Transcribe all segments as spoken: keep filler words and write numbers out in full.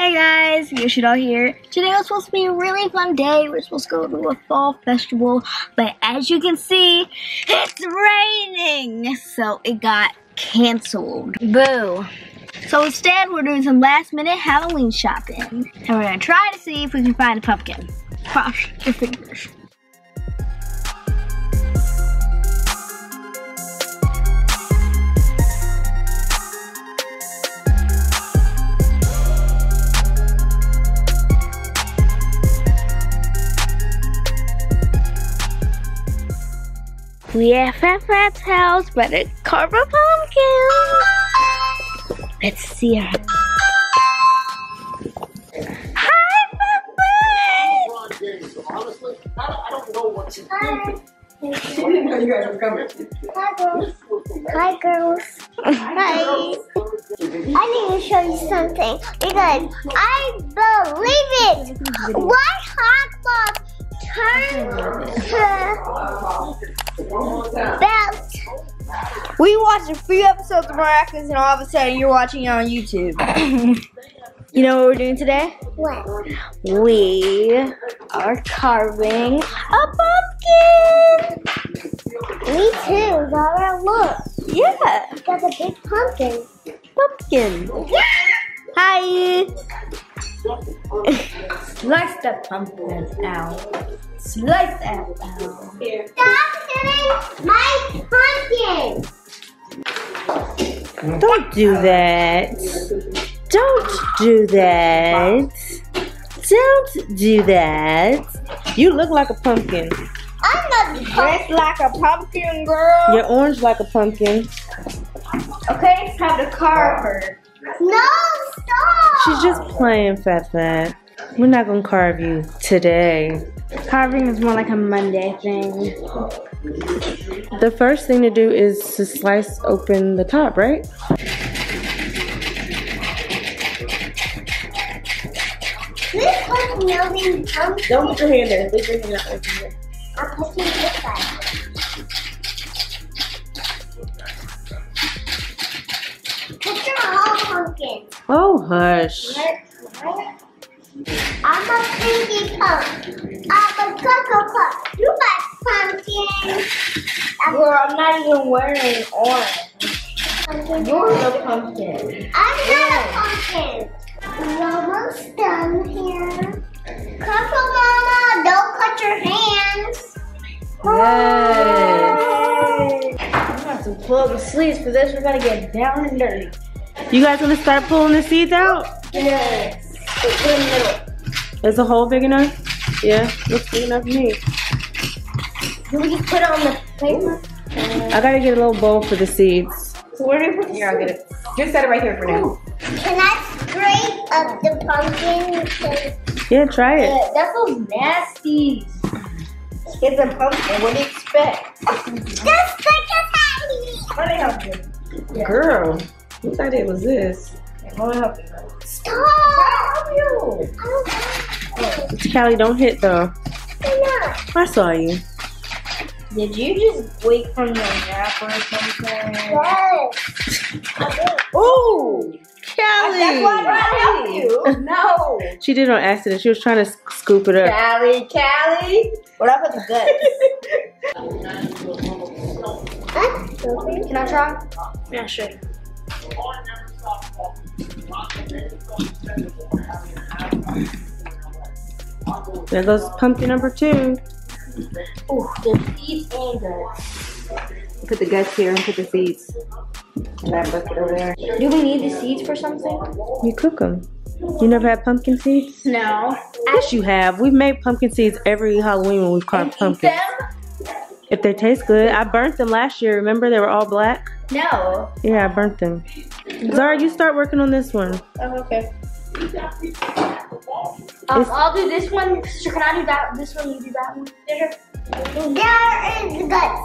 Hey guys, Yoshidoll here. Today was supposed to be a really fun day. We're supposed to go to a fall festival, but as you can see, it's raining, so it got canceled. Boo. So instead, we're doing some last minute Halloween shopping, and we're gonna try to see if we can find a pumpkin. Cross your fingers. We at Fat Fat's house, better carve a pumpkin. Let's see her. Hi, Fat Fat! Honestly, I don't know what to do. Hi. You guys are coming. Hi, girls. Hi, girls. Hi. I need to show you something because I believe it. Why hot dog? We watched a few episodes of Miraculous and all of a sudden you're watching it on YouTube. You know what we're doing today? What? We are carving a pumpkin! Me too, Laura, look. Yeah. We got a big pumpkin. Pumpkin. Yeah. Hi. Slice the pumpkins out. Slice out. Stop eating my pumpkin! Don't do that. Don't do that. Don't do that. You look like a pumpkin. I'm not dressed like a pumpkin, girl. You're orange like a pumpkin. Okay, have the carver. No, stop! She's just playing, Fat Fat. We're not gonna carve you today. Carving is more like a Monday thing. The first thing to do is to slice open the top, right? This one's melting pumpkin. Don't put your hand there. Leave your hand out over here. I'm pushing this side. Oh, hush. I'm a pinky punk. I'm a cocoa punk. You like pumpkin. I'm Girl, I'm not even wearing orange. You're the pumpkin. I'm not a pumpkin. We're almost done here. Cocoa Mama, don't cut your hands. Yay. I'm gonna have to pull up the sleeves because this we're gonna get down and dirty. You guys gonna start pulling the seeds out? Yes. It's big enough. Is the hole big enough? Yeah, looks big enough to me. Can we put it on the paper? Uh, I gotta get a little bowl for the seeds. So where do we put the seeds? Here, I'll get it. Just set it right here for now. Can I scrape up the pumpkin? Yeah, try it. Uh, that feels nasty. It's a pumpkin. What do you expect? Just like a tiny. Let me help you. Girl. What idea was this? Hey, let me help you. Stop! How are you? I don't know. Callie, don't hit though. Why not? I saw you. Did you just wake from the nap or something? Yes. I did. Oh, Callie! That's why I tried to help you. No. She did on accident. She was trying to scoop it up. Callie, Callie. What up with the guts? Huh? Can I try? Yeah, sure. There goes pumpkin number two. Oh, the seeds and guts. Put the guts here and put the seeds. And that bucket over there. Do we need the seeds for something? You cook them. You never had pumpkin seeds? No. Yes, you have. We've made pumpkin seeds every Halloween when we've carved pumpkins. If they taste good. I burnt them last year. Remember, they were all black? No. Yeah, I burnt them. Zara, you start working on this one. Oh, okay. Um, I'll do this one. Sister, can I do that? This one, you do that one. There is the guts.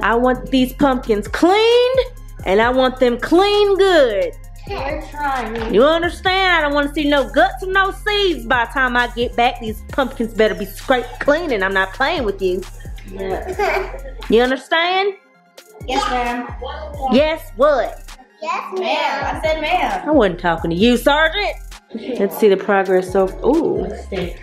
I want these pumpkins cleaned, and I want them clean good. We're trying. You understand? I don't want to see no guts or no seeds. By the time I get back, these pumpkins better be scraped clean, and I'm not playing with you. Yeah. You understand? Yes, ma'am. Yes, what? Yes, ma'am. I said ma'am. I wasn't talking to you, Sergeant. Let's see the progress. So, ooh, it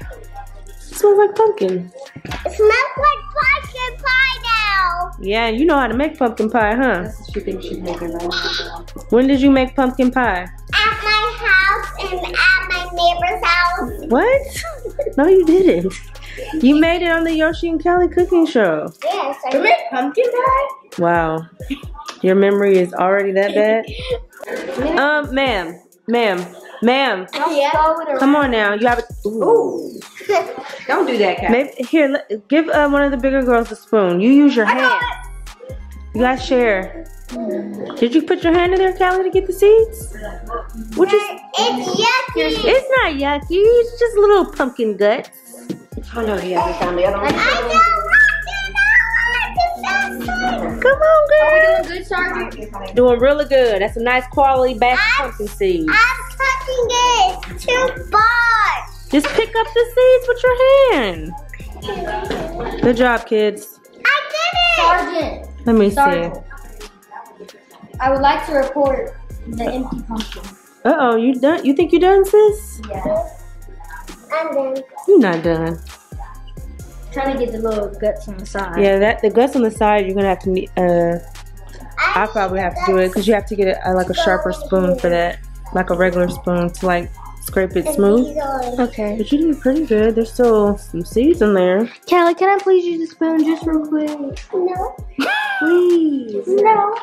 smells like pumpkin. It smells like pumpkin pie now. Yeah, you know how to make pumpkin pie, huh? That's what you think she's making right now. When did you make pumpkin pie? At my house and at my neighbor's house. What? No, you didn't. You made it on the Yoshi and Kelly cooking show. Yes, I did. You made pumpkin pie? Wow. Your memory is already that bad? Um, ma'am. Ma'am. Ma'am. Yeah. Come on now. You have a... Ooh. Don't do that, Kat. Maybe, here, give uh, one of the bigger girls a spoon. You use your I hand. Got it. You gotta share. Mm. Did you put your hand in there, Callie, to get the seeds? What you... It's yucky. It's not yucky. It's just little pumpkin guts. Oh no, he hasn't found the other one. I don't want to, I want to, come on, girl. Are we doing good, Sergeant? Doing really good. That's a nice quality bag of pumpkin seeds. I'm touching it. It's too much. Just pick up the seeds with your hand. Good job, kids. I did it. Sergeant. Let me Sergeant. see. I would like to report the empty pumpkin. Uh-oh, you done? You think you're done, sis? Yeah. I'm done. You're not done. I'm trying to get the little guts on the side. Yeah, that the guts on the side, you're gonna have to. Uh, I probably have to do it because you have to get a, a, like a sharper spoon for that, like a regular spoon to like scrape it smooth. Okay. But you did pretty good. There's still some seeds in there. Callie, can I please use the spoon just real quick? No. Please. No.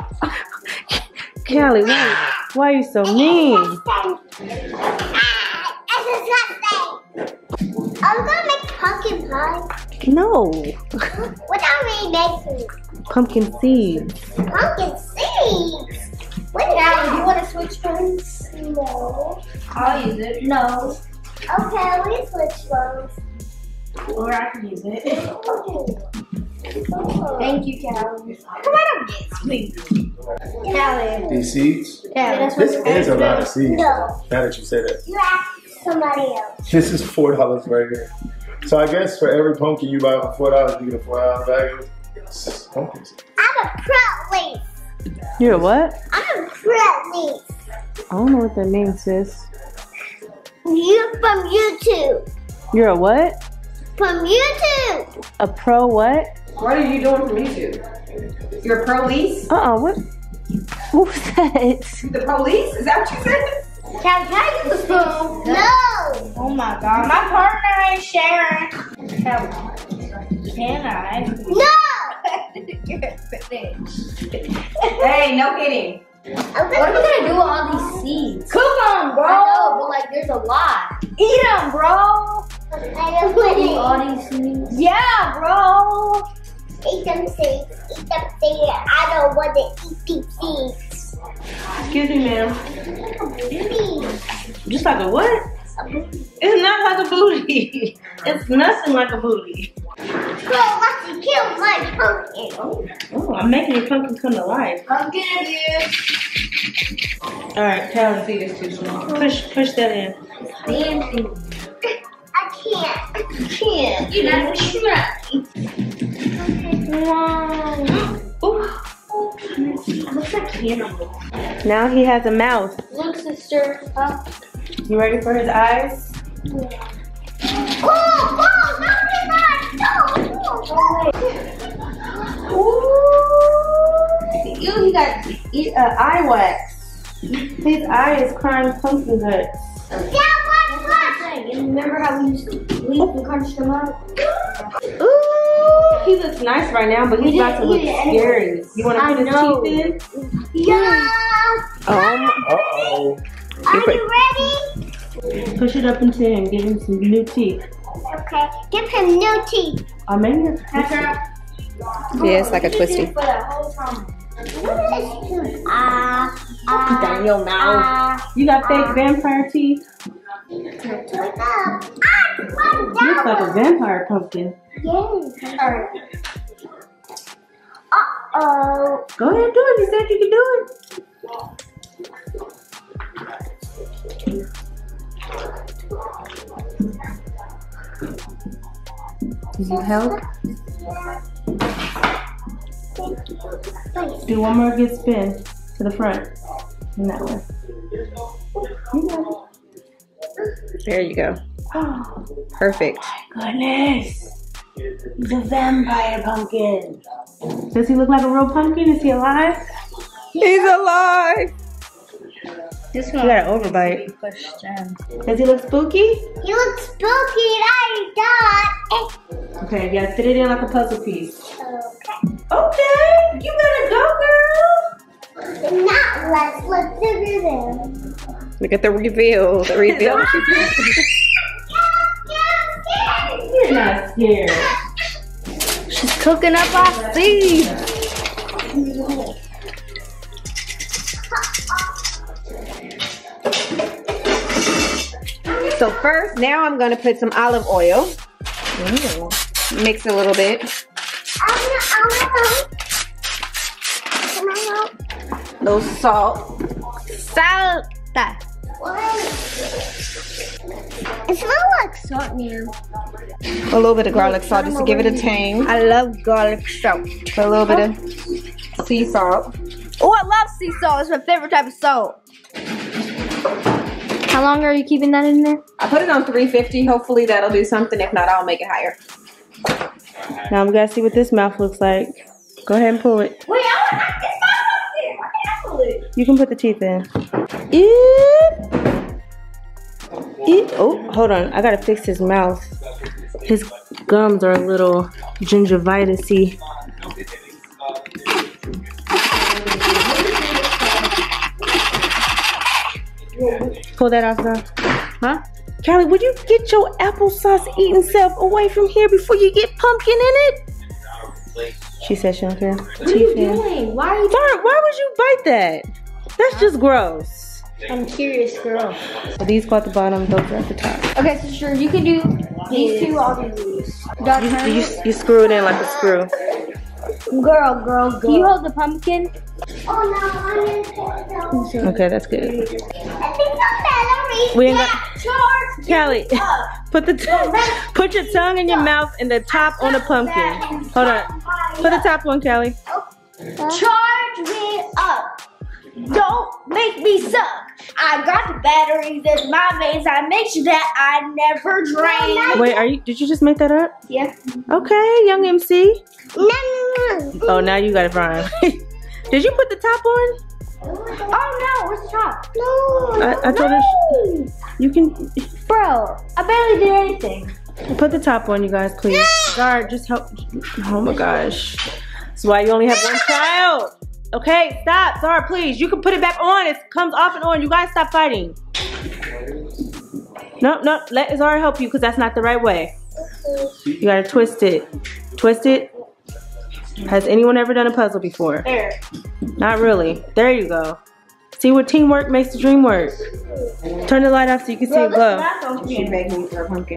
Callie, wait. Why are you so mean? I'm gonna make pumpkin pie. No. What are we making? Pumpkin seeds. Pumpkin seeds? What is that? Do you want to switch ones? No. I'll use it. No. Okay, we switch ones. Or I can use it. Okay. Oh. Thank you, Callie. Come on up, please. Callie. These seeds? Yeah. This is a lot of seeds. No. Now that you say that. You asked somebody else. This is four dollars right here. So I guess for every pumpkin you buy for four dollars, you get a four dollar bag of pumpkins. I'm a pro leaf. You're a what? I'm a pro leaf. I don't know what that means, sis. You from YouTube. You're a what? From YouTube. A pro what? What are you doing from YouTube? You're a pro leaf? Uh-uh, what? What was that? The police? Is that what you said? Can, can I use a spoon? No. no. Oh my God, my partner ain't sharing. Can I? No. Hey, no kidding. Okay. What are we gonna do with all these seeds? Cook them, bro. I know, but like, there's a lot. Eat them, bro. I am eating all these seeds. Yeah, bro. Eat them seeds. Eat them seeds. I don't want to eat these seeds. Excuse me, ma'am. Just like a what? A booty. It's not like a booty. It's nothing like a booty. Girl, I can kill my pumpkin. Oh, oh, I'm making your pumpkin come to life. Pumpkin is. All right, Callie, see this too small. Push, push that in. Fancy. I can't. I can't. You're not trying. Wow. Ooh. Looks like cannibal. Now he has a mouth. Look, sister. Up. You ready for his eyes? Yeah. Oh, oh, not his eyes! No! Oh, oh. Ooh! Ew, he got eat, uh, eye wax. His eye is crying pumpkin guts. That one was! Remember how we used to leave and crunch them up? Ooh! He looks nice right now, but he's about to look scary. You want to put his teeth in? Yeah. Um, Uh-oh. Are you ready? Push it up into him. Give him some new teeth. Okay. Give him new teeth. I mean, it's yeah, it's like a twisty. Put that in your mouth. You got fake vampire teeth? Looks like a vampire pumpkin. Yes. Uh-oh. Go ahead and do it. You said you could do it. Does it help? Do one more good spin to the front. And that way. You got it. There you go. Oh, perfect. Oh my goodness. He's a vampire pumpkin. Does he look like a real pumpkin? Is he alive? He's alive. This one, you got an overbite. Does he look spooky? He looks spooky. I thought. Okay, yeah, fit it in like a puzzle piece. Okay. Okay, you better go, girl. Not let's look the reveal. Look at the reveal. The reveal. You're not scared. She's cooking up our seeds. So first, now I'm gonna put some olive oil. Ooh. Mix a little bit. A little salt. Salt. It smells like salt now. A little bit of garlic salt just to give it a tang. I love garlic salt. A little bit of sea salt. Oh, I love sea salt. It's my favorite type of salt. How long are you keeping that in there? I put it on three fifty. Hopefully that'll do something. If not, I'll make it higher. Now we gotta see what this mouth looks like. Go ahead and pull it. Wait, I don't have this mouth up there. I can't pull it. You can put the teeth in. Eep. Eep. Oh, hold on. I gotta fix his mouth. His gums are a little gingivitis-y. Pull that off now. Huh? Callie, would you get your applesauce eating self away from here before you get pumpkin in it? She said she don't care. What are you doing? Why are you Darn, why would you bite that? That's just gross. I'm curious, girl. So these go at the bottom, those are at the top. Okay, so sure, you can do these two, I'll do these. You, you, you screw it in like a screw. Girl, girl, girl. Can you hold the pumpkin? Oh no, I'm in the Okay, that's good. I think I'm we ain't got Callie, put the t put your tongue in your mouth and the top on the pumpkin. Hold on. Put the top on, Callie. Charge me up. Don't make me suck. I got the batteries in my veins. I make sure that I never drain. Wait, are you? Did you just make that up? Yeah. Okay, Young M C. No, no, no. Oh, now you got it wrong. Did you put the top on? Oh no, where's the top? No. I, I told no. her she, you can. Bro, I barely did anything. Put the top on, you guys, please. No. Guard, just help. Oh my gosh. That's why you only have one child. Okay, stop. Sorry, please. You can put it back on. It comes off and on. You guys stop fighting. No, no. Let Zara help you because that's not the right way. You gotta twist it. Twist it. Has anyone ever done a puzzle before? There. Not really. There you go. See what teamwork makes the dream work. Turn the light off so you can see it glow.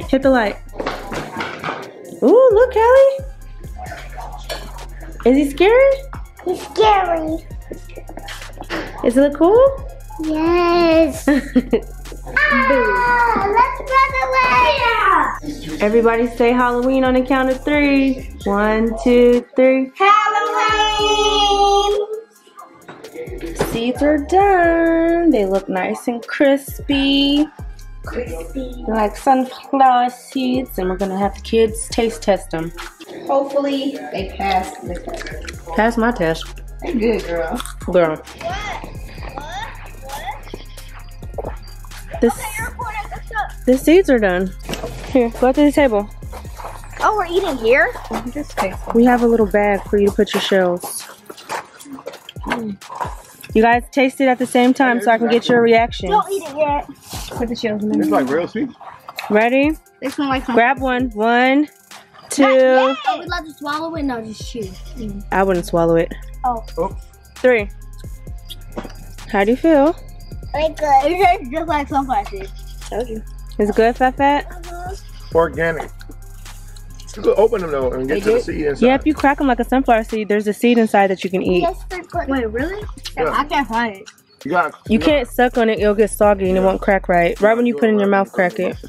Hit the light. Ooh, look, Callie. Is he scary? He's scary. Does it look cool? Yes. Ah, let's run away. Everybody say Halloween on the count of three. One, two, three. Halloween. Seeds are done. They look nice and crispy. Crispy. Like sunflower seeds, and we're gonna have the kids taste test them. Hopefully they pass the test. Pass my test. They good, girl. Girl. What? What? What? This, okay, you're recording. What's up? The seeds are done. Here, go to the table. Oh, we're eating here? Just taste it. We have a little bag for you to put your shells. Mm. You guys taste it at the same time so I can get your reaction. Don't eat it yet. Put the shells in there. It's like real sweet. Ready? This one like grab one. One, two. I would love to swallow it. No, just chew. Mm. I wouldn't swallow it. Oh. Oh. Three. How do you feel? It's good. It tastes just like sunflower seeds. Told you. It's good, Fat Fat? Uh-huh. Organic. You could open them though and get to the seed inside. Yeah, if you crack them like a sunflower seed, there's a seed inside that you can eat. Wait, really? Yeah. I can't find it. You got. You, you can't suck on it; it'll get soggy and yeah. It won't crack right. Right when you put it in your mouth, crack it. Uh,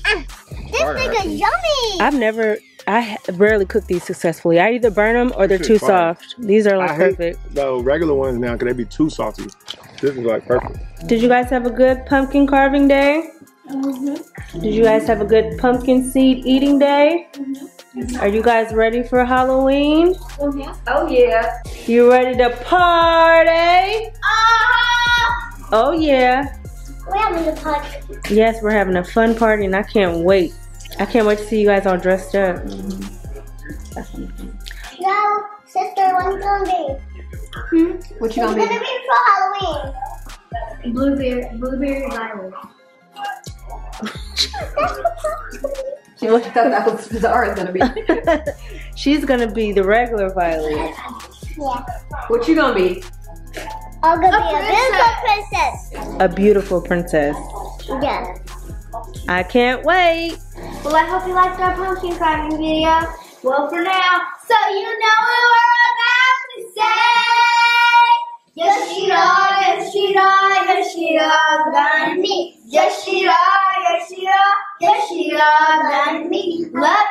this All thing right. is yummy. I've never, I rarely cook these successfully. I either burn them or they're too fun. soft. These are like I perfect. Hate the regular ones now because they be too salty. This is like perfect. Did you guys have a good pumpkin carving day? Mm-hmm. Did you guys have a good pumpkin seed eating day? Mm-hmm. Are you guys ready for Halloween? Oh yeah. Oh yeah. You ready to party? Uh-huh. Oh yeah. We're having a party. Yes, we're having a fun party and I can't wait. I can't wait to see you guys all dressed up. Mm-hmm. No, sister, what's gonna be? Hmm? What you gonna be? It's gonna be for Halloween. Blueberry, blueberry violet. She thought that was bizarre. It's gonna be. She's gonna be the regular Violet. Yeah. What you gonna be? I'm gonna a be princess. a beautiful princess. A beautiful princess. Yeah. I can't wait. Well, I hope you liked our pumpkin carving video. Well, for now, so you know what we're about to say. Yoshidoll, Yoshidoll, Yoshidoll, done me. Yoshidoll, Yoshidoll, Yoshidoll, done me. Love